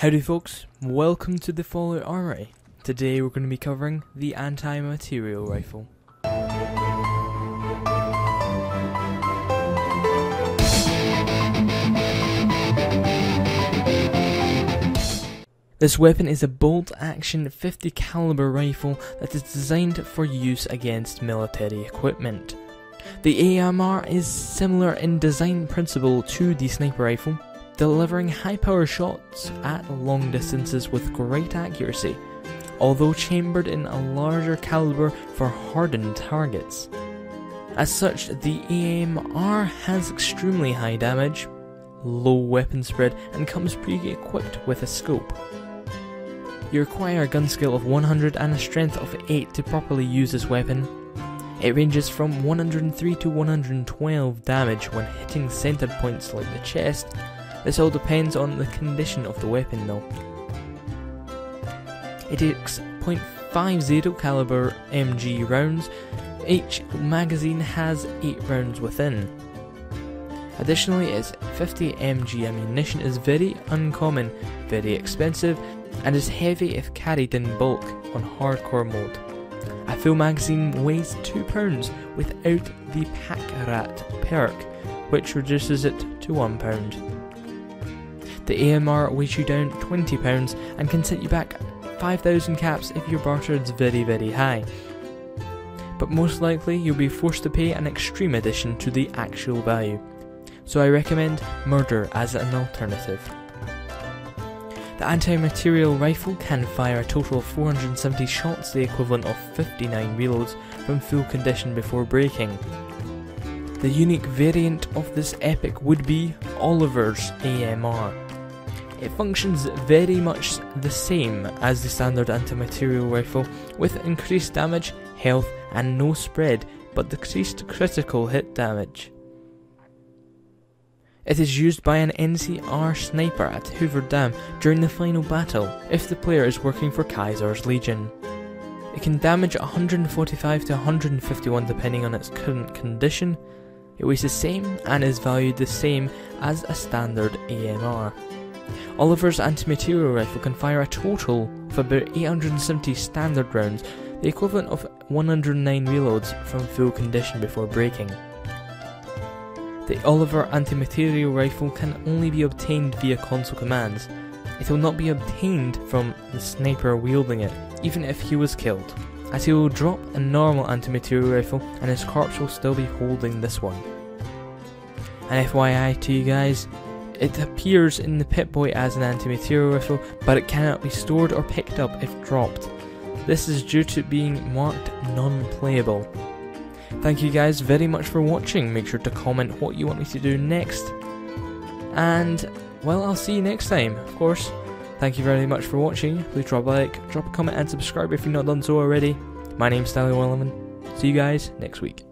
Howdy folks, welcome to the Fallout Armory. Today we're going to be covering the Anti-Material Rifle. This weapon is a bolt-action 50 caliber rifle that is designed for use against military equipment. The AMR is similar in design principle to the sniper rifle, delivering high power shots at long distances with great accuracy, although chambered in a larger caliber for hardened targets. As such, the AMR has extremely high damage, low weapon spread, and comes pre-equipped with a scope. You require a gun skill of 100 and a strength of 8 to properly use this weapon. It ranges from 103 to 112 damage when hitting centered points like the chest. This all depends on the condition of the weapon though. It takes .50 caliber MG rounds, each magazine has 8 rounds within. Additionally, its 50 MG ammunition is very uncommon, very expensive, and is heavy if carried in bulk on hardcore mode. A full magazine weighs 2 pounds without the Pack Rat perk, which reduces it to 1 pound. The AMR weighs you down 20 pounds and can set you back 5,000 caps if your barter is very high. But most likely you'll be forced to pay an extreme addition to the actual value. So I recommend murder as an alternative. The anti-material rifle can fire a total of 470 shots, the equivalent of 59 reloads, from full condition before breaking. The unique variant of this epic would be Oliver's AMR. It functions very much the same as the standard anti-material rifle, with increased damage, health and no spread, but decreased critical hit damage. It is used by an NCR sniper at Hoover Dam during the final battle, if the player is working for Caesar's Legion. It can damage 145 to 151 depending on its current condition. It weighs the same and is valued the same as a standard AMR. Oliver's anti-material rifle can fire a total of about 870 standard rounds, the equivalent of 109 reloads from full condition before breaking. The Oliver anti-material rifle can only be obtained via console commands. It will not be obtained from the sniper wielding it, even if he was killed, as he will drop a normal anti-material rifle and his corpse will still be holding this one. And FYI to you guys, it appears in the Pip-Boy as an anti-material rifle, but it cannot be stored or picked up if dropped. This is due to being marked non-playable. Thank you guys very much for watching. Make sure to comment what you want me to do next. And, well, I'll see you next time, of course. Thank you very much for watching. Please drop a like, drop a comment and subscribe if you've not done so already. My name's Stalli Willeman. See you guys next week.